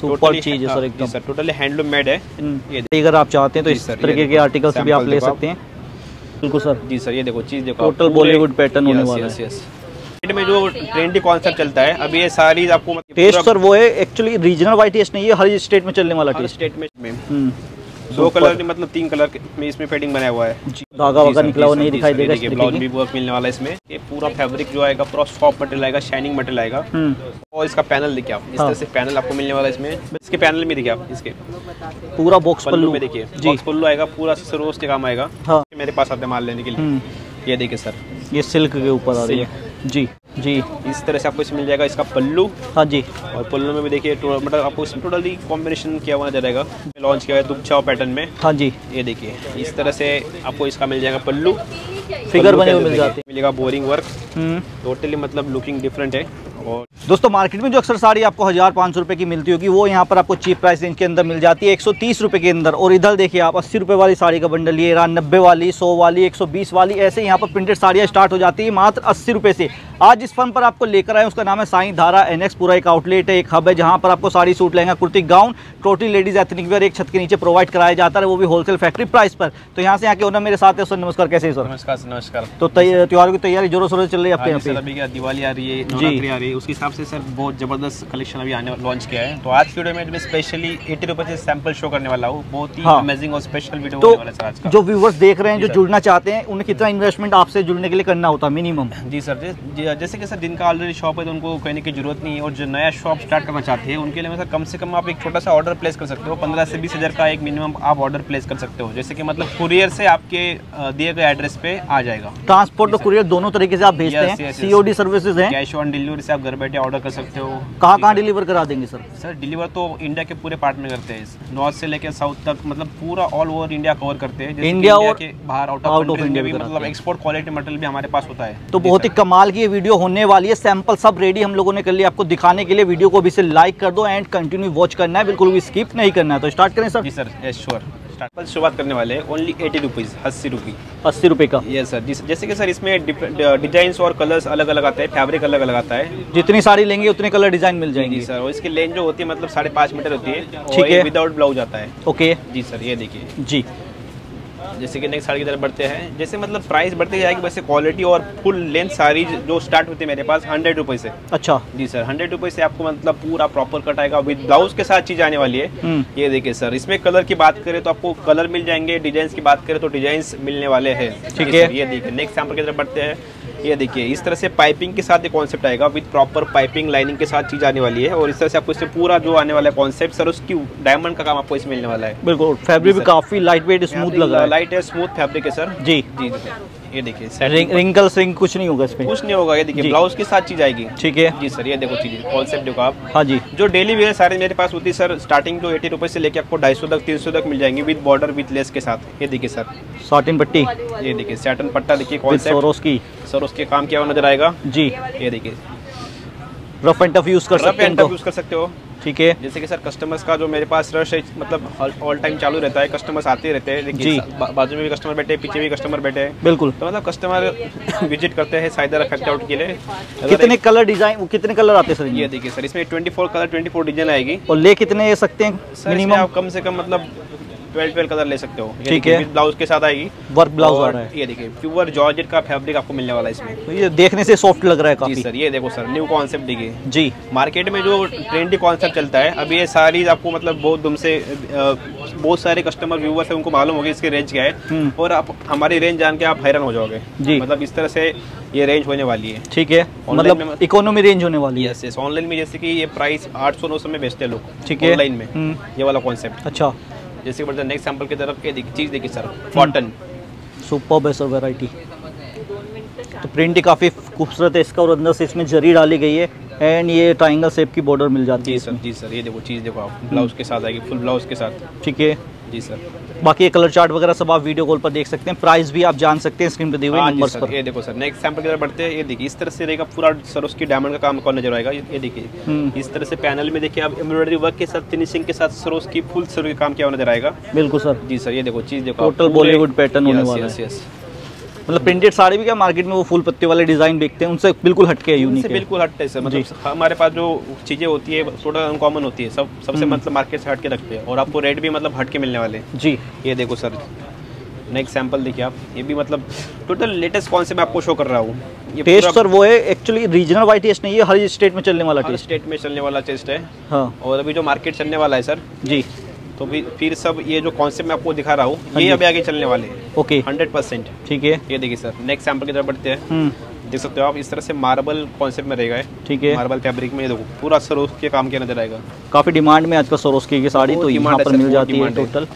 Super चीज है sir एकदम, सर टोटली हैंडलूम मेड है ये। अगर आप चाहते हैं तो इस तरीके के आर्टिकल्स भी आप ले सकते हैं। बिल्कुल सर जी सर, ये देखो चीज देखो, टोटल बॉलीवुड पैटर्न होने वाला है में जो ट्रेंडी कॉन्सेप्ट चलता है अभी। ये सारी आपको टेस्ट सर वो है एक्चुअली रीजनल वाइज टेस्ट नहीं है, हर स्टेट में चलने वाला टेस्ट। स्टेट में दो कलर मतलब तीन कलर में इसमें पेडिंग बनाया हुआ है, धागा वगैरह निकला हुआ नहीं दिखाई देगा। ब्लाउज भी वर्क मिलने वाला है इसमें, ये पूरा फैब्रिक जो आएगा पूरा सॉफ्ट मटेरियल आएगा, शाइनिंग मटेरियल आएगा। और इसका पैनल देखिए आप, इस तरह से पैनल आपको मिलने वाला है इसमें। इसके पैनल में देखिए आप, इसके पूरा बॉक्स पल्लू में देखिए बॉक्स पल्लू आएगा, पूरा सरोज के काम आएगा। मेरे पास आते हैं माल लेने के लिए। ये देखिए सर, ये सिल्क के ऊपर आ रही है जी जी, इस तरह से आपको इसमें मिल जाएगा इसका पल्लू। हाँ जी, और पल्लू में भी देखिए मतलब आपको इसमें टोटली कॉम्बिनेशन किया हुआ नजर आएगा, लॉन्च किया है दुपट्टा पैटर्न में। हाँ जी, ये देखिए इस तरह से आपको इसका मिल जाएगा पल्लू, फिगर बने हुए मिल जाते हैं, मिलेगा बोरिंग वर्क, टोटली मतलब लुकिंग डिफरेंट है। और दोस्तों मार्केट में जो अक्सर साड़ी आपको 1500 रुपये की मिलती होगी वो यहाँ पर आपको चीप प्राइस रेंज के अंदर मिल जाती है 130 रुपये के अंदर। और इधर देखिए आप 80 रुपये वाली साड़ी का बंडल, ये रहा 90 वाली, 100 वाली, 120 वाली, ऐसे यहाँ पर प्रिंटेड साड़ियाँ स्टार्ट हो जाती है मात्र 80 रुपये से। आज इस फर्म पर आपको लेकर आए उसका नाम है साई धारा एनएक्स। पूरा एक आउटलेट है, एक हब है जहाँ पर आपको sari, suit, lehenga, kurti, gown, totally ladies ethnic wear एक छत के नीचे प्रोवाइड कराया जाता है, वो भी होलसेल फैक्ट्री प्राइस पर। तो यहाँ से यहाँ के ओनर मेरे साथ है सर, नमस्कार, कैसे सर? नमस्कार नमस्कार। तो त्योहारों की तैयारी जोरों शोरों से चल रही है आपके यहाँ पे? अभी दिवाली आ रही है, नवरात्रि आ रही है, उसके हिसाब से सर बहुत जबरदस्त कलेक्शन अभी आने लॉन्च किया है। तो आज की वीडियो में स्पेशली 80 रुपये से सैंपल शो करने वाला हूँ, बहुत ही अमेजिंग और स्पेशल वीडियो होने वाला है। आज जो व्यूवर्स देख रहे हैं जो जुड़ना चाहते हैं उन्हें कितना इन्वेस्टमेंट आपसे जुड़ने के लिए करना होता है मिनिमम? जी सर, जैसे कि सर जिनका ऑलरेडी शॉप है तो उनको कहने की जरूरत नहीं है, और जो नया शॉप स्टार्ट करना चाहते हैं उनके लिए सर कम से कम आप एक छोटा सा ऑर्डर प्लेस कर सकते हो, 15 से 20 हज़ार का एक मिनिमम आप ऑर्डर प्लेस कर सकते हो। जैसे कि मतलब कुरियर से आपके दिए गए एड्रेस पे आ जाएगा, ट्रांसपोर्ट और कुरियर दोनों तरीके से आप भेजते हैं, COD सर्विसेज हैं, कैश ऑन डिलीवरी से आप घर बैठे ऑर्डर कर सकते हो। कहाँ डिलीवर करा देंगे सर? सर डिलीवर तो इंडिया के पूरे पार्ट में करते हैं, नॉर्थ से लेकर साउथ तक, मतलब पूरा ऑल ओवर इंडिया कवर करते हैं, इंडिया और बाहर आउट ऑफ इंडिया भी, मतलब एक्सपोर्ट क्वालिटी मटेरियल भी हमारे पास होता है। तो बहुत ही कमाल की वीडियो होने वाली है, सैंपल सब रेडी हम लोगों ने कर लिया आपको दिखाने के लिए। वीडियो को भी से लाइक कर दो एंड कंटिन्यू वॉच करना है, बिल्कुल भी स्किप नहीं करना है। तो स्टार्ट करें सर? जी सर, यस श्योर। शुरुआत करने वाले हैं ओनली 80 रुपीज़, 80 रुपये का। ये सर जैसे कि सर इसमें डिजाइंस और कलर्स अलग अलग आते हैं, फैब्रिक अलग अलग आता है, जितनी साड़ी लेंगे उतने कलर डिजाइन मिल जाएंगी सर। और इसकी लेंथ जो होती है मतलब 5.5 मीटर होती है, ठीक है, विदाउट ब्लाउज आता है। ओके जी सर, ये देखिए जी। जैसे कि नेक्स्ट साड़ी की तरफ बढ़ते हैं, जैसे मतलब प्राइस बढ़ते जाएगी वैसे क्वालिटी और फुल लेंथ साड़ी जो स्टार्ट होती है मेरे पास 100 रुपये से। अच्छा जी सर, 100 रुपये से आपको मतलब पूरा प्रॉपर कट आएगा विद ब्लाउज के साथ चीज आने वाली है। ये देखिए सर, इसमें कलर की बात करें तो आपको कलर मिल जाएंगे, डिजाइन की बात करें तो डिजाइन मिलने वाले हैं, ठीक है। ये देखिए नेक्स्ट सैंपल की तरफ बढ़ते हैं, ये देखिए इस तरह से पाइपिंग के साथ ये कॉन्सेप्ट आएगा, विद प्रॉपर पाइपिंग लाइनिंग के साथ चीज आने वाली है। और इस तरह से आपको इससे पूरा जो आने वाला है कॉन्सेप्ट सर उसकी डायमंड का काम आपको इसमें मिलने वाला है। बिल्कुल, फैब्रिक भी काफी लाइट वेट स्मूथ लगा है, लाइट है, स्मूथ फैब्रिक है सर। जी जी सर, ये देखिए रिंकल स्रिंग कुछ नहीं होगा इसमें, कुछ नहीं होगा। ये देखिए ब्लाउज के साथ चीज आएगी, ठीक है जी सर। ये देखो चीज कॉन्सेप्ट देखो आप। हाँ जी, जो डेली वेयर साड़ी मेरे पास होती है सर स्टार्टिंग जो 80 रुपये से लेकर आपको 250 तक 300 तक मिल जाएंगी, विद बॉर्डर विद लेस के साथ। ये देखिए सर साटिन पट्टी, ये देखिए सैटन पट्टा, देखिए कॉन्सेप्ट सर उसके काम किया हुआ नजर आएगा जी। ये देखिए रफ एंड टफ यूज कर सकते हो, ठीक है। जैसे कि सर कस्टमर्स का जो मेरे पास रश है मतलब ऑल टाइम चालू रहता है, कस्टमर्स आते रहते हैं, देखिए बाजू में भी कस्टमर बैठे, पीछे भी कस्टमर बैठे हैं, बिल्कुल। तो मतलब कस्टमर विजिट करते हैं साई धारा फैक्ट्री आउट के लिए। कितने कलर डिजाइन, कितने कलर आते हैं सर? ये देखिए सर इसमें 24 कलर 24 डिजाइन आएगी। और ले कितने सकते हैं मिनिमम? आप कम से कम मतलब 12 कलर ले सकते हो, ठीक है। ब्लाउज के साथ आएगी, वर्क ब्लाउज आ रहा है। ये देखिए प्योर जॉर्जेट का फैब्रिक आपको मिलने वाला है इसमें, ये देखने से सॉफ्ट लग रहा है काफी सर। ये देखो सर न्यू कॉन्सेप्ट देखिए जी। मार्केट में जो ट्रेंडी कॉन्सेप्ट चलता है अभी ये साड़ीज आपको मतलब बहुत दुम से बहुत सारे कस्टमर व्यूवर्स है उनको मालूम होगी इसकी रेंज क्या है, और आप हमारी रेंज जान के आप हैरान हो जाओगे जी। मतलब इस तरह से ये रेंज होने वाली है, ठीक है, मतलब इकोनॉमी रेंज होने वाली है। यस, ऑनलाइन में जैसे कि ये प्राइस 800-900 में बेचते हैं लोग, ठीक है, ऑनलाइन में ये वाला कॉन्सेप्ट। अच्छा जैसे कि नेक्स्ट सैंपल की तरफ चीज देखिए सर कॉटन, सुपर्ब है सर वैरायटी। तो प्रिंट काफ़ी खूबसूरत है इसका, और अंदर से इसमें जरी डाली गई है एंड ये ट्राइंगल शेप की बॉर्डर मिल जाती है सर। जी सर, ये देखो चीज़ देखो आप, ब्लाउज के साथ आएगी, फुल ब्लाउज के साथ, ठीक है जी सर। बाकी ये कलर चार्ट वगैरह सब आप वीडियो कॉल पर देख सकते हैं, प्राइस भी आप जान सकते हैं स्क्रीन पे दिए हुए नंबर्स पर। ये देखो सर नेक्स्ट सैंपल की तरफ बढ़ते हैं, ये देखिए इस तरह से रहेगा पूरा सर उसकी डायमंड का काम कौन नजर आएगा। ये देखिए इस तरह से पैनल में देखिए आप एम्ब्रॉयडरी वर्क के साथ फिनिशिंग के साथ सर उसकी फुल सर का काम किया हुआ नजर आएगा। बिल्कुल सर जी सर, ये देखो चीज देखो, टोटल बॉलीवुड पैटर्न होने वाला है। मतलब प्रिंटेड साड़ी भी क्या मार्केट में वो फूल पत्ती वाले डिजाइन देखते हैं, उनसे बिल्कुल हटके है, यूनिक है, बिल्कुल हटके से। मतलब हमारे पास जो चीजें होती है थोड़ा अनकॉमन होती है, सब सबसे मतलब मार्केट से हटके रखते हैं और आपको रेट भी मतलब हटके मिलने वाले हैं जी। ये देखो सर, नेक्स्ट सैंपल देखिए आप, ये भी मतलब टोटल लेटेस्ट कौन से मैं आपको शो कर रहा हूँ। टेस्ट सर वो है एक्चुअली रीजनल वाइज टेस्ट नहीं है, हर स्टेट में चलने वाला टेस्ट, स्टेट में चलने वाला टेस्ट है। हाँ, और अभी जो मार्केट चलने वाला है सर जी, तो फिर सब ये जो कॉन्सेप्ट मैं आपको दिखा रहा हूँ ये अभी आगे चलने वाले हैं। ओके, 100% ठीक है। ये देखिए सर, नेक्स्ट सैंपल की तरफ बढ़ते हैं। देख सकते हो आप, इस तरह से मार्बल कॉन्सेप्ट में रहेगा, ठीक है, मार्बल फैब्रिक में। ये देखो पूरा सरोस के काम किया नजर आएगा, काफी डिमांड में आजकल सरोस की साड़ी तो यहाँ पर मिल जाती है। टोटल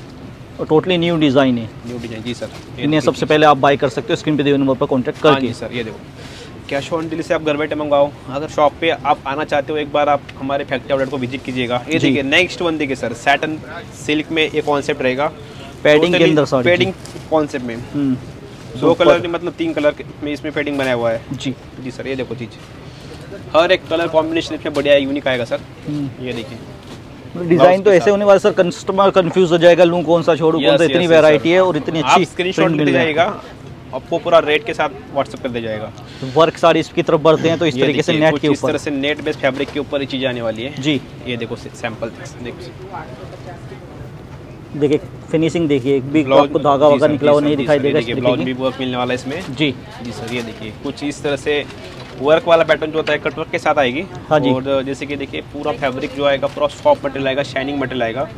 और टोटली न्यू डिज़ाइन है, न्यू डिज़ाइन जी सर। इन्हें सबसे पहले आप बाई कर सकते हो, स्क्रीन पे दिए नंबर पर कॉन्टैक्ट करके सर। ये देखो कैश ऑन डिलीवरी से आप घर बैठे मंगाओ, अगर शॉप पे आप आना चाहते हो एक बार आप हमारे फैक्ट्री आउटलेट को विजिट कीजिएगा। ये देखिए नेक्स्ट वन, देखिए सर, सैटन सिल्क में एक कॉन्सेप्ट रहेगा, पैडिंग के अंदर सॉरी पैडिंग कॉन्सेप्ट में, दो कलर मतलब तीन कलर में इसमें पैडिंग बनाया हुआ है जी जी सर। ये देखो चीज, हर एक कलर कॉम्बिनेशन इसमें बढ़िया यूनिक आएगा सर। ये देखिए डिजाइन तो ऐसे होने वाला सर, कस्टमर कंफ्यूज हो जाएगा लूं कौन सा छोड़ूं कौन सा, इतनी वैरायटी है और इतनी अच्छी। स्क्रीनशॉट ले जाएगा, आपको पूरा रेट के साथ व्हाट्सएप कर दिया जाएगा। वर्क साड़ी इसकी तरफ बढ़ते हैं तो इस तरीके से नेट के ऊपर, इस तरह से नेट बेस्ड फैब्रिक के ऊपर ये चीजें आने वाली है जी। ये देखो सैंपल, देखिए फिनिशिंग देखिए, एक भी आपको धागा वगैरह निकला हुआ नहीं दिखाई देगा। ब्लाउज भी वर्क मिलने वाला है इसमें जी जी सर। ये देखिए कुछ इस तरह से वर्क वाला पैटर्न जो होता है कटवर्क के साथ आएगी। हाँ जी। और जैसे कि देखिए पूरा फैब्रिक जो आएगा पूरा सॉफ्ट मटेरियल आएगा, शाइनिंग मटेरियल आएगा।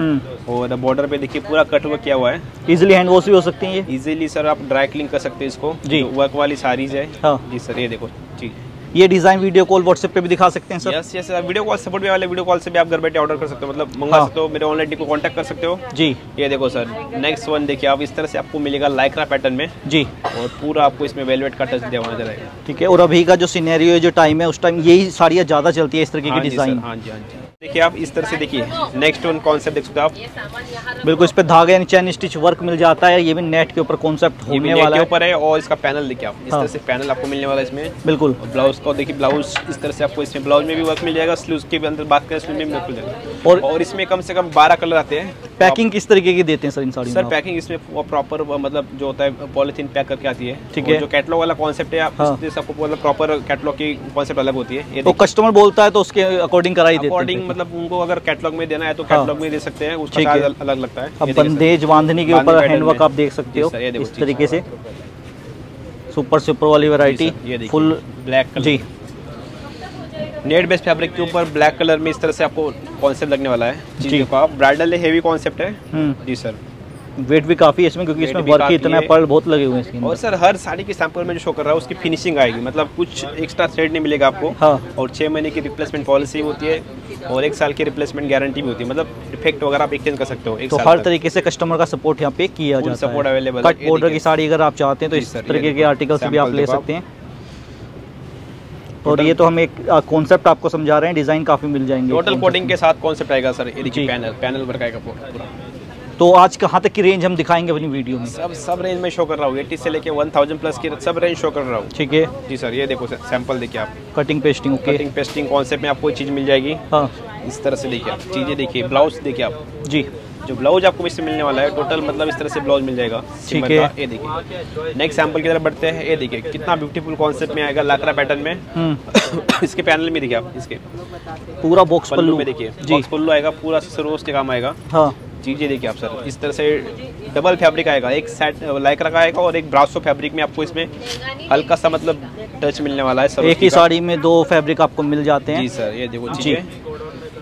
और बॉर्डर पे देखिए पूरा कटवर्क किया हुआ है। इजीली हैंड वॉश भी हो सकती है, इजीली सर आप ड्राई क्लीन कर सकते हैं इसको जी। वर्क वाली साड़ीज है। हाँ। जी सर। ये देखो जी, ये डिजाइन वीडियो कॉल व्हाट्सएप पे भी दिखा सकते हैं sir. Yes yes, video call support वाले वीडियो कॉल से भी आप घर बैठे ऑर्डर कर सकते हो, मतलब मंगा सकते हो, मेरे ऑनलाइन टीम को कांटेक्ट कर सकते हो जी। ये देखो सर, नेक्स्ट वन देखिए आप, इस तरह से आपको मिलेगा लाइक्रा पैटर्न में जी, और पूरा आपको इसमें वेलवेट का टच दिया हुआ नजर आएगा, ठीक है। और अभी का जो सिनेरियो है, जो टाइम है, उस टाइम यही साड़ियाँ ज्यादा चलती है इस तरह की डिजाइन। हाँ जी, हाँ जी। देखिए आप इस तरह से देखिए नेक्स्ट वन कॉन्सेप्ट देख सकते हो आप, बिल्कुल इस पे धागे एंड चैन स्टिच वर्क मिल जाता है। ये भी नेट के ऊपर कॉन्सेप्ट होने वाला है, ऊपर है। और इसका पैनल देखिए आप, इस तरह से पैनल आपको मिलने वाला है इसमें, बिल्कुल। ब्लाउज को देखिए, ब्लाउज इस तरह से आपको इसमें ब्लाउज में भी वर्क मिल जाएगा, स्लीव्स के अंदर बात करें स्लीव में भी मिल जाएगा। और इसमें कम से कम 12 कलर आते हैं। पैकिंग किस तरीके की देते हैं सर इन साड़ियों में? सर पैकिंग इसमें प्रॉपर मतलब जो होता है पॉलीथीन पैक करके आती है, ठीक है। जो कैटलॉग वाला कॉन्सेप्ट है आप सबको प्रॉपर कैटलॉग की कॉन्सेप्ट अलग होती है, तो कस्टमर बोलता है तो उसके अकॉर्डिंग कराई देते हैं। अकॉर्डिंग मतलब उनको अगर कैटलॉग में देना है तो कैटलॉग में दे सकते हैं, उसका चार्ज अलग लगता है। बंदेज बांधनी के ऊपर हैंडवर्क आप देख सकते हो इस तरीके से, सुपर सुपर वाली वैरायटी, फुल ब्लैक कलर जी, नेट बेस्ड फैब्रिक के ऊपर ब्लैक कलर में इस तरह से आपको कॉन्सेप्ट लगने वाला है जी। आप ब्राइडल हेवी कॉन्सेप्ट है जी सर। वेट भी काफ़ी है इसमें, क्योंकि इसमें वर्क ही इतना, पर्ल बहुत लगे हुए हैं इसके अंदर। और सर हर साड़ी के सैंपल में जो शो कर रहा है उसकी फिनिशिंग आएगी, मतलब कुछ एक्स्ट्रा थ्रेड नहीं मिलेगा आपको। हाँ। और 6 महीने की रिप्लेसमेंट पॉलिसी होती है और 1 साल की रिप्लेसमेंट गारंटी भी होती है, मतलब डिफेक्ट वगैरह आप एक्सचेंज कर सकते हो। तो हर तरीके से कस्टमर का सपोर्ट यहाँ पे किया जाता है, सपोर्ट अवेलेबल है। कट बॉर्डर की साड़ी अगर आप चाहते हैं तो इस तरीके के आर्टिकल्स भी आप ले सकते हैं। और ये तो हम एक कॉन्सेप्ट आपको समझा रहे हैं, डिजाइन काफी मिल जाएंगे। टोटल कोडिंग के साथ कॉन्सेप्ट आएगा सर, पैनल पैनल वर्क आएगा पूरा। तो आज कहाँ तक की रेंज हम दिखाएंगे अपनी वीडियो में? सब रेंज में शो कर रहा हूँ, 80 से लेके 1000 प्लस की सब रेंज शो कर रहा हूँ, ठीक है जी सर। ये देखो सर, सैंपल देखिए आप, cutting pasting, okay, cutting pasting concept में आपको चीज़ मिल जाएगी। हाँ। इस तरह से देखिए आप चीज़ें, देखिए ब्लाउज देखिए आप जी, जो ब्लाउज आपको इससे मिलने वाला है टोटल मतलब इस तरह से ब्लाउज मिल जाएगा, ठीक है। ये देखिए नेक्स्ट सैंपल की तरफ बढ़ते हैं। ये देखिए कितना ब्यूटीफुल कॉन्सेप्ट में आएगा, लाकरा पैटर्न में। इसके पैनल में देखिए आप, इसके पूरा बॉक्स पल्लू में देखिए, बॉक्स पल्लू आएगा, पूरा सरोज के काम आएगा। हाँ। चीज़ें देखिए आप सर, इस तरह से डबल फैब्रिक आएगा, एक सेट लाइक्रा का आएगा और एक ब्रासो फैब्रिक में आपको इसमें हल्का सा मतलब टच मिलने वाला है सर। एक ही साड़ी में 2 फैब्रिक आपको मिल जाते हैं जी सर। ये देखो चीज़ें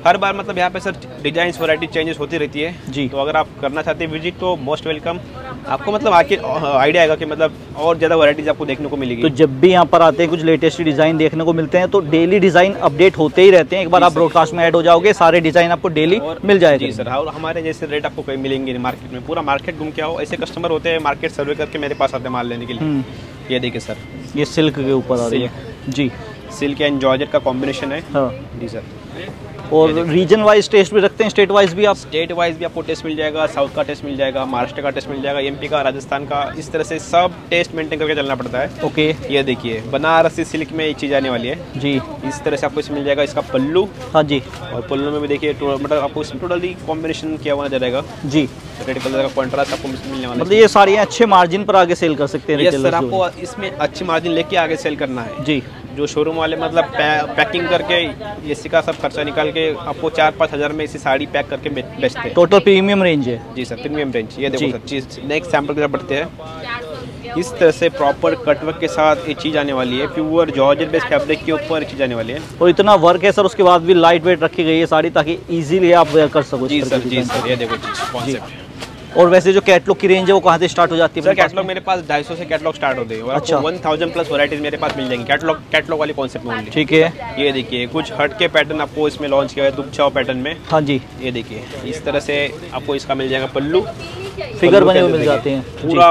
हर बार मतलब यहाँ पे सर डिजाइन वैरायटी चेंजेस होती रहती है जी। तो अगर आप करना चाहते हैं विजिट तो मोस्ट वेलकम, आपको मतलब आके आइडिया आएगा कि मतलब और ज़्यादा वैरायटीज आपको देखने को मिलेगी। तो जब भी यहाँ पर आते हैं कुछ लेटेस्ट डिज़ाइन देखने को मिलते हैं, तो डेली डिज़ाइन अपडेट होते ही रहते हैं। एक बार आप ब्रॉडकास्ट में ऐड हो जाओगे, सारे डिज़ाइन आपको डेली मिल जाएगा जी सर। और हमारे जैसे रेट आपको कहीं मिलेंगे मार्केट में, पूरा मार्केट घूम के आओ, ऐसे कस्टमर होते हैं मार्केट सर्वे करके मेरे पास आते हैं माल लेने के लिए। ये देखिए सर, ये सिल्क के ऊपर आ रही है जी, सिल्क एंड जॉर्जेट का कॉम्बिनेशन है जी सर। और रीजन वाइज टेस्ट भी रखते हैं, स्टेट वाइज भी आपको टेस्ट मिल जाएगा, साउथ का टेस्ट मिल जाएगा, महाराष्ट्र का टेस्ट मिल जाएगा, एमपी का, राजस्थान का, इस तरह से सब टेस्ट मेंटेन करके चलना पड़ता है। ओके, ये देखिए बनारसी सिल्क में एक चीज़ आने वाली है जी, इस तरह से आपको इसमें मिल जाएगा इसका पल्लू। हाँ जी, और पल्लू में भी देखिए मतलब आपको टोटली कॉम्बिनेशन किया हुआ जाएगा जी, रेड कलर का कॉन्ट्रास्ट आपको मिलने वाला है। मतलब ये सारी अच्छे मार्जिन पर आगे सेल कर सकते हैं। यस सर, आपको इसमें अच्छे मार्जिन लेके आगे सेल करना है जी। जो शोरूम वाले मतलब पैकिंग करके इसी का सब खर्चा निकाल के आपको 4-5 हज़ार में इसी साड़ी पैक करके बेचते हैं। टोटल प्रीमियम रेंज है जी सर, प्रीमियम रेंज। ये देखो सर चीज़, नेक्स्ट सैम्पल की तरफ बढ़ते हैं। इस तरह से प्रॉपर कटवर्क के साथ ये चीज़ आने वाली है, प्योर जॉर्जेट बेस्ड फैब्रिक के ऊपर चीज़ आने वाली है। और इतना वर्क है सर, उसके बाद भी लाइट वेट रखी गई है साड़ी ताकि ईजिली आप वेयर कर सको। जी सर, जी सर, ये देखो कॉन्सेप्ट। और वैसे जो कैटलॉग की रेंज है वो कहाँ से स्टार्ट हो जाती है? सर कैटलॉग मेरे पास 250 से कैटलॉग स्टार्ट होते हैं। अच्छा, 1000+ वैरायटीज मेरे पास मिल जाएंगी कैटलॉग वाली कॉन्सेप्ट में। ठीक है, ये देखिए कुछ हट के पैटर्न आपको इसमें लॉन्च किया है दुपचाओ पैटर्न में। हाँ जी, ये देखिए इस तरह से आपको इसका मिल जाएगा पल्लू, फिगर बने हुए मिल जाते हैं, पूरा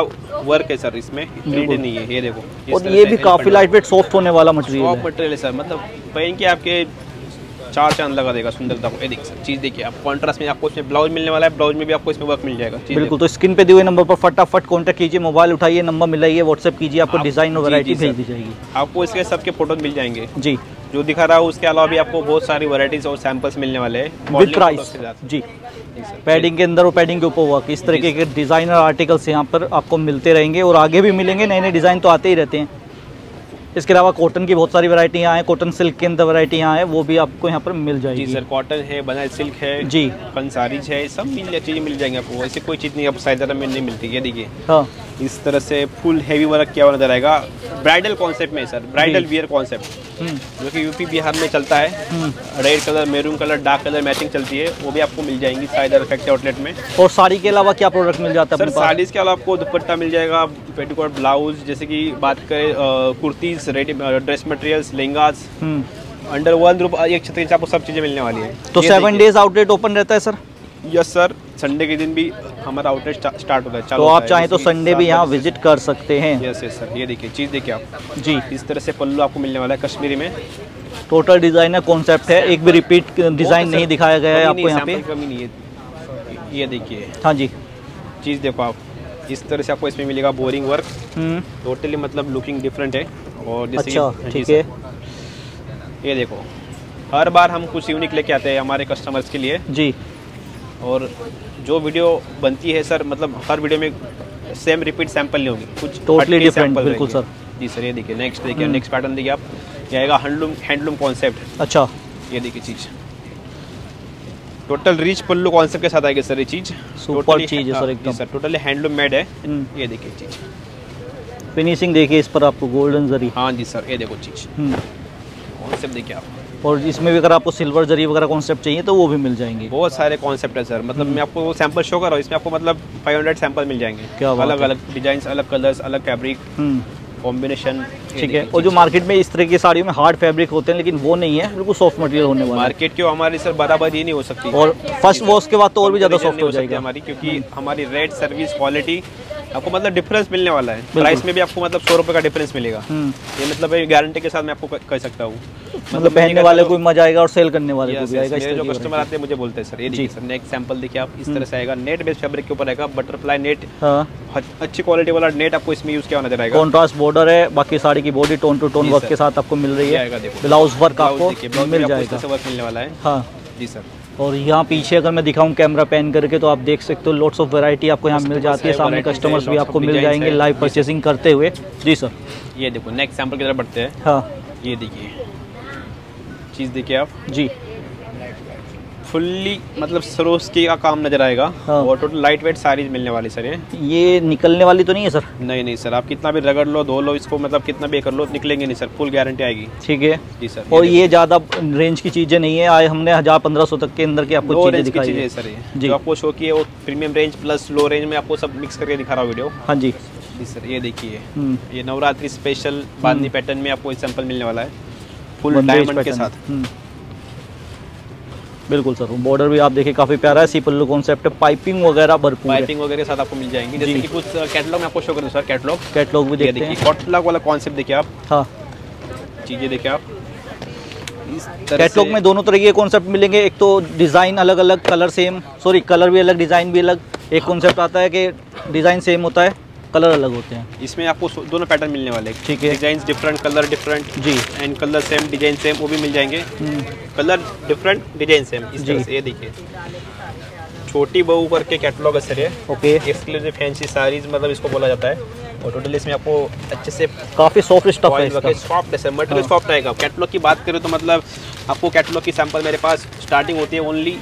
वर्क है सर इसमें, प्रिंट नहीं है। ये देखो, और ये भी काफी लाइट वेट सॉफ्ट होने वाला मटेरियल है सर, मतलब पहन के आपके 4 चांद लगा देगा सुंदरता को। ये देख सर चीज़ देखिए, आप कॉन्ट्रास्ट में आपको इसमें ब्लाउज मिलने वाला है, ब्लाउज में भी आपको इसमें वर्क मिल जाएगा। बिल्कुल, तो स्क्रीन पे दिए हुए नंबर पर फटाफट कॉन्टैक्ट कीजिए, मोबाइल उठाइए, नंबर मिलाइए, व्हाट्सएप कीजिए, आपको डिज़ाइन और वैरायटी भेज दी जाएगी। आपको इसके सबके फोटोज मिल जाएंगे जी, जो दिखा रहा है उसके अलावा भी आपको बहुत सारी वैरायटीज और सैंपल्स मिलने वाले हैं विद प्राइस जी। पैडिंग के अंदर और पैडिंग के ऊपर वर्क, इस तरीके के डिज़ाइनर आर्टिकल्स यहाँ पर आपको मिलते रहेंगे और आगे भी मिलेंगे, नए नए डिज़ाइन तो आते ही रहते हैं। इसके अलावा कॉटन की बहुत सारी वैरायटी यहाँ है, कॉटन सिल्क के अंदर वैरायटी यहाँ है, वो भी आपको यहाँ पर मिल जाएगी जी सर। कॉटन है, बनारसी सिल्क है जी, कंसारीज है, सब चीज़ें मिल जाएंगी आपको। ऐसी कोई चीज़ नहीं आपको साई धारा में नहीं मिलती है। देखिए हाँ, इस तरह से फुल हैवी वर्क किया हुआ नजर आएगा, ब्राइडल कॉन्सेप्ट में सर, ब्राइडल वियर कॉन्सेप्ट जो कि यूपी बिहार में चलता है। Red colour, maroon colour, dark colour matching चलती है, वो भी आपको मिल जाएंगी साई धारा फैक्ट्री आउटलेट में। और साड़ी के अलावा क्या प्रोडक्ट मिल जाता है सर? साड़ीज़ के अलावा आपको दुपट्टा मिल जाएगा, पेटीकोट, ब्लाउज, जैसे कि बात करें kurtis, ready dress materials, lehengas, under 1 रुपये एक छतरी से आपको सब चीज़ें मिलने वाली है। तो 7 डेज आउटलेट ओपन रहता है सर? यस सर, संडे के दिन भी हमारा आउटलेट स्टार्ट होता है, तो आप चाहें तो संडे भी यहाँ विजिट कर सकते हैं। यस यस सर, ये देखिए चीज़ देखिए आप जी, इस तरह से पल्लू आपको मिलने वाला है कश्मीरी में। टोटल डिज़ाइनर कॉन्सेप्ट है, एक भी रिपीट डिज़ाइन नहीं दिखाया गया है आपको यहाँ पे, कमी नहीं है। ये देखिए हाँ जी, चीज़ देखो आप, इस तरह से आपको इसमें मिलेगा बोरिंग वर्क, टोटली मतलब लुकिंग डिफरेंट है। और अच्छा ठीक है, ये देखो हर बार हम कुछ यूनिक लेके आते हैं हमारे कस्टमर्स के लिए जी, और जो वीडियो बनती है सर मतलब हर वीडियो में सेम रिपीट सैंपल नहीं होगी, कुछ टोटली डिफरेंट। बिल्कुल सर जी सर, ये देखिए नेक्स्ट, देखिए नेक्स्ट पैटर्न देखिए आप, जाएगा हैंडलूम कॉन्सेप्ट। अच्छा, ये देखिए चीज़ टोटल रिच पल्लू कॉन्सेप्ट के साथ आएगी सर, ये चीज़ सुपर चीज़ है सर एकदम सर, टोटली हैंडलूम मेड है। ये देखिए चीज़, फिनिशिंग देखिए इस पर आपको गोल्डन जरी। हाँ जी सर, ये देखो चीज़ कॉन्सेप्ट देखिए आप, और इसमें भी अगर आपको सिल्वर जरी वगैरह कॉन्सेप्ट चाहिए तो वो भी मिल जाएंगे। बहुत सारे कॉन्सेप्ट है सर, मतलब मैं आपको सैंपल शो कर रहा हूँ, इसमें आपको मतलब 500 सैंपल मिल जाएंगे, क्या अलग अलग डिजाइन, अलग कलर्स, अलग फैब्रिक कॉम्बिनेशन। ठीक है, और जो मार्केट में इस तरह की साड़ियों में हार्ड फैब्रिक होते हैं लेकिन वो नहीं है, बिल्कुल सॉफ्ट मटेरियल होने वाला है। मार्केट की हमारी सर बराबर ही नहीं हो सकती, और फर्स्ट वॉश के बाद तो और भी ज़्यादा सॉफ्ट हो जाएगी हमारी, क्योंकि हमारी रेट, सर्विस, क्वालिटी आपको मतलब डिफरेंस मिलने वाला है। प्राइस में भी आपको मतलब 100 रुपये का डिफरेंस मिलेगा, ये मतलब गारंटी के साथ मैं आपको कह सकता हूँ, मतलब पहनने वाले को भी मजा आएगा और सेल करने वाले को भी आएगा। जो कस्टमर आते हैं मुझे बोलते हैं सर। ये देखिए सर नेक्स्ट सैंपल देखिए आप, इस तरह से आएगा, नेट बेस्ड फैब्रिक के ऊपर आएगा, बटरफ्लाई नेट, अच्छी क्वालिटी वाला नेट आपको इसमें यूज किया नजर आएगा। कॉन्ट्रास्ट बॉर्डर है, बाकी साड़ी की body tone to tone work के साथ आपको मिल रही है, ब्लाउज वर्क आपको मिल जाएगा, वर्क मिलने वाला है। हाँ जी सर, और यहाँ पीछे अगर मैं दिखाऊं कैमरा पैन करके तो आप देख सकते हो लॉट्स ऑफ वैरायटी आपको यहाँ मिल जाती है, सामने कस्टमर्स भी आपको मिल जाएंगे लाइव परचेसिंग करते हुए। जी सर, ये देखो नेक्स्ट सैंपल की तरफ बढ़ते हैं। हाँ, ये देखिए चीज़ देखिए आप जी, फुल्ली मतलब सरोस्की का काम नजर आएगा। हाँ, और टोटल लाइट वेट साड़ीज मिलने वाली सर। ये निकलने वाली तो नहीं है सर? नहीं नहीं सर, आप कितना भी रगड़ लो, धो लो इसको, मतलब कितना भी कर लो निकलेंगे नहीं सर, फुल गारंटी आएगी। ठीक है जी सर, और ये ज़्यादा रेंज की चीज़ें नहीं है, आए हमने 1000-1500 तक के अंदर की आपको चीज़ें दिखाई है सर। ये जो आपको शो की है वो premium range plus low range में आपको सब मिक्स करके दिखा रहा हूँ वीडियो। हाँ जी जी सर, ये देखिए ये नवरात्रि स्पेशल बांधनी पैटर्न में आपको सैंपल मिलने वाला है, फुल डायमंड के साथ। बिल्कुल सर, बॉर्डर भी आप देखिए काफी प्यारा है, सी पल्लू कॉन्सेप्ट, पाइपिंग वगैरह भरपूर, पाइपिंग वगैरह के साथ आपको मिल जाएंगी। जैसे कि कुछ कैटलॉग में आपको शो कर दूं सर, कैटलॉग भी देखिए, कॉटलॉग वाला कॉन्सेप्ट देखिए आप। हाँ, चीज़ें देखिए आप, कैटलॉग में दोनों तरह के कॉन्सेप्ट मिलेंगे, एक तो डिज़ाइन अलग अलग, कलर सेम, सॉरी कलर भी अलग डिज़ाइन भी अलग। एक कॉन्सेप्ट आता है कि डिज़ाइन सेम होता है, कलर अलग होते हैं। इसमें आपको दोनों पैटर्न मिलने वाले हैं, ठीक है। डिजाइन डिफरेंट, कलर डिफरेंट जी, and colour same design same वो भी मिल जाएंगे। कलर डिफरेंट डिजाइन सेम इस तरह से। ये देखिए छोटी बहू करके कैटलॉग असर है, ओके। एक्सक्लूसिव फैंसी साड़ीज मतलब इसको बोला जाता है। और टोटली इसमें आपको अच्छे से काफ़ी सॉफ्ट स्टफ है, इसका सॉफ्ट है मटेरियल, सॉफ्ट आएगा। कैटलॉग की बात करें तो मतलब आपको कैटलॉग की सैम्पल मेरे पास स्टार्टिंग होती है ओनली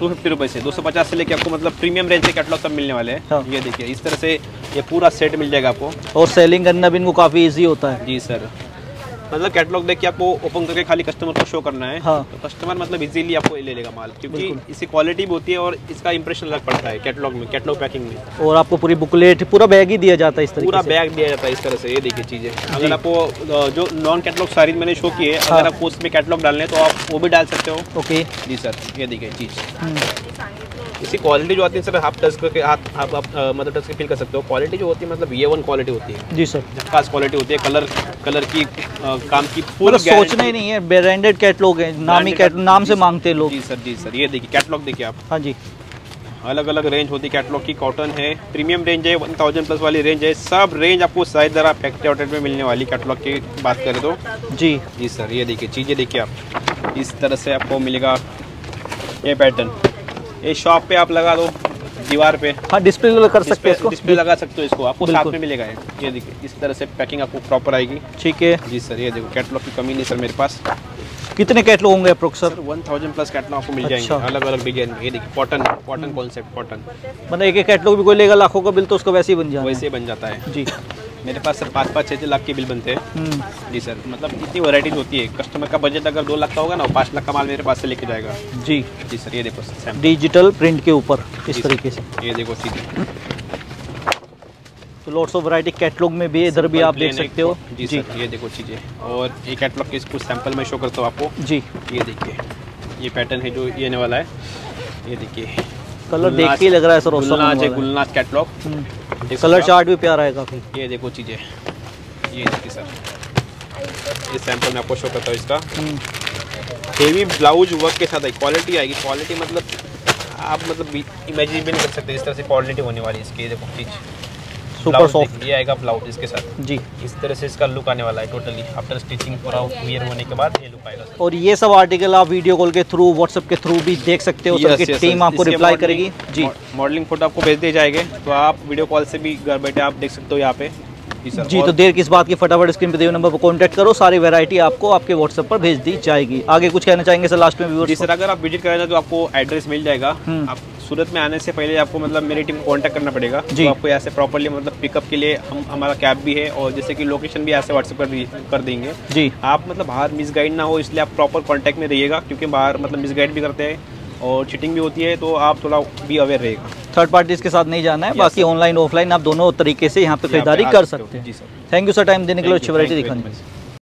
250 रुपये से, 250 से लेके आपको मतलब प्रीमियम रेंज के कैटलॉग सब मिलने वाले हैं। हाँ। ये देखिए इस तरह से ये पूरा सेट मिल जाएगा आपको, और सेलिंग करना भी इनको काफ़ी इजी होता है जी सर। मतलब कैटलॉग देख के आपको ओपन करके खाली कस्टमर को शो करना है। हाँ। तो कस्टमर मतलब इजीली आपको ले लेगा माल, क्योंकि इसकी क्वालिटी भी होती है और इसका इंप्रेशन अलग पड़ता है कैटलॉग में, कैटलॉग पैकिंग में। और आपको पूरी बुकलेट, पूरा बैग ही दिया जाता है इस तरह, पूरा बैग दिया जाता है इस तरह से। ये देखिए चीज़ें, अगर आपको जो नॉन कैटलॉग सारी मैंने शो की है, अगर आपको उसमें कैटलॉग डालने तो आप वो भी डाल सकते हो, ओके जी सर। ये देखिए चीज़ इसकी क्वालिटी जो आती है सर, आप टच करके आप मतलब टच के फील कर सकते हो। क्वालिटी जो होती है मतलब A1 क्वालिटी होती है जी सर, खास क्वालिटी होती है। कलर की काम की पूरी सोचना ही नहीं है, ब्रांडेड कैटलॉग है, नामी कैटलॉग नाम से मांगते हैं लोग जी सर। जी सर ये देखिए कैटलॉग देखिए आप। हाँ जी, अलग अलग रेंज होती है कैटलॉग की। कॉटन है, प्रीमियम रेंज है, 1000+ वाली रेंज है, सब रेंज आपको साई धारा फैक्ट्री आउटलेट में मिलने वाली। कैटलॉग की बात करें तो जी जी सर ये देखिए चीज़ें देखिए आप। इस तरह से आपको मिलेगा ये पैटर्न, ये शॉप पे आप लगा दो दीवार पे। हाँ, डिस्प्ले कर सकते हो इसको, डिस्प्ले लगा सकते हो इसको, आपको साथ में मिलेगा। ये देखिए इस तरह से पैकिंग आपको प्रॉपर आएगी, ठीक है जी सर। ये देखो कैटलॉग की कमी नहीं सर मेरे पास। कितने कैटलॉग होंगे अप्रोक्स सर? 1000+ कैटलॉग आपको मिल जाएंगे, अलग अलग डिजाइन में। ये देखिए कॉटन कॉन्सेप्ट, कॉटन मतलब एक कैटलॉग भी कोई लेगा लाखों का बिल तो उसका वैसे ही बन जाए, वैसे ही बन जाता है जी। मेरे पास सर 5-5, 6-6 लाख के बिल बनते हैं जी सर। मतलब इतनी वैरायटीज होती है, कस्टमर का बजट अगर 2 लाख का होगा ना, 5 लाख का माल मेरे पास से लेके जाएगा जी जी सर। ये देखो सर डिजिटल प्रिंट के ऊपर इस तरीके से, ये देखो चीज़ें तो लॉट्स ऑफ वैरायटी कैटलॉग में भी, इधर भी आप देख सकते हो जी सर। ये देखो चीज़ें, और ये कैटलॉग के कुछ सैम्पल में शो करता हूँ आपको जी। ये देखिए ये पैटर्न है जो ये आने वाला है, ये देखिए कलर देख के लग रहा है सर, गुलनाज है, गुलनाज कैटलॉग। कलर चार्ट भी प्यारा है काफ़ी। ये देखो चीज़ें, ये देखिए सर, इस सैंपल में आपको शो करता हूँ इसका। हेवी ब्लाउज वर्क के साथ क्वालिटी आएगी, क्वालिटी मतलब आप मतलब इमेजिन भी नहीं कर सकते इस तरह से क्वालिटी होने वाली है इसकी। ये देखो चीज़ सुपर सॉफ्ट, ये आएगा ब्लाउज इसके साथ जी। इस तरह से इसका लुक आने वाला है टोटली, आफ्टर स्टिचिंग पूरा वियर होने के बाद ये लुक आएगा। और ये सब आर्टिकल आप वीडियो कॉल के थ्रू, व्हाट्सएप के थ्रू भी देख सकते हो, सबकी टीम आपको रिप्लाई करेगी जी। मॉडलिंग फोटो आपको भेज दिए जाएंगे, तो आप वीडियो कॉल से भी घर बैठे आप देख सकते हो यहाँ पे जी। तो देर किस बात की, फटाफट स्क्रीन पे दिए नंबर पर कांटेक्ट करो, सारी वैरायटी आपको आपके व्हाट्सएप पर भेज दी जाएगी। आगे कुछ कहना चाहेंगे सर लास्ट में व्यूअर्स? जी सर, अगर आप विजिट करेंगे तो आपको एड्रेस मिल जाएगा। आप सूरत में आने से पहले आपको मतलब मेरी टीम को कॉन्टैक्ट करना पड़ेगा जी। तो आपको यहाँ से प्रॉपरली मतलब पिकअप के लिए हमारा कैब भी है, और जैसे कि लोकेशन भी यहाँ से व्हाट्सएप पर कर देंगे जी। आप मतलब बाहर मिसगाइड ना हो, इसलिए आप प्रॉपर कॉन्टैक्ट में रहिएगा, क्योंकि बाहर मतलब मिसगाइड भी करते हैं और चीटिंग भी होती है, तो आप थोड़ा भी अवेयर रहेगा। थर्ड पार्टीज के साथ नहीं जाना है, बाकी ऑनलाइन ऑफलाइन आप दोनों तरीके से यहाँ पे खरीदारी कर सकते हैं जी sir. Thank you sir time देने के लिए, अच्छी वैरायटी दिखाने के लिए।